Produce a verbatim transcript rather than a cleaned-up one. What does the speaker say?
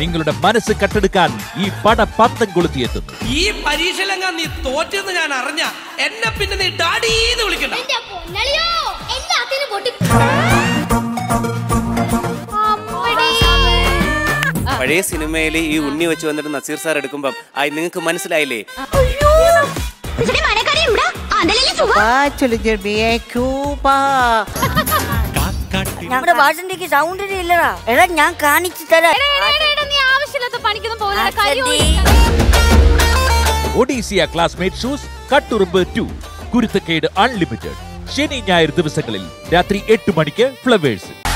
നിങ്ങളുടെ മനസ്സ് കെട്ടെടുക്കാൻ ഈ പട പത്തം കൊളുത്തിയെത്തും. ഈ പരീക്ഷയിലെങ്ങാൻ നീ തോറ്റെന്ന് ഞാൻ അറിഞ്ഞ എന്നെ പിന്നെ നീ ഡാഡീന്ന് വിളിക്കണ്ട. പഴയ സിനിമയിൽ ഈ ഉണ്ണി വെച്ച് വന്നിട്ട് നസീർ സാർ എടുക്കുമ്പോ നിങ്ങൾക്ക് മനസ്സിലായില്ലേ? ഞങ്ങളുടെ വാസന്തിക്ക് സൗണ്ട് ഇല്ലടാ. എടാ ഞാൻ കാണിച്ചു തരാം. ഒഡീസിയ ക്ലാസ്മേറ്റ് ഷൂസ് കട്ടുറുമ്പ് ടു കുരുത്തക്കേട് അൺലിമിറ്റഡ്. ശനി ഞായർ ദിവസങ്ങളിൽ രാത്രി എട്ട് മണിക്ക് ഫ്ലവേഴ്സ്.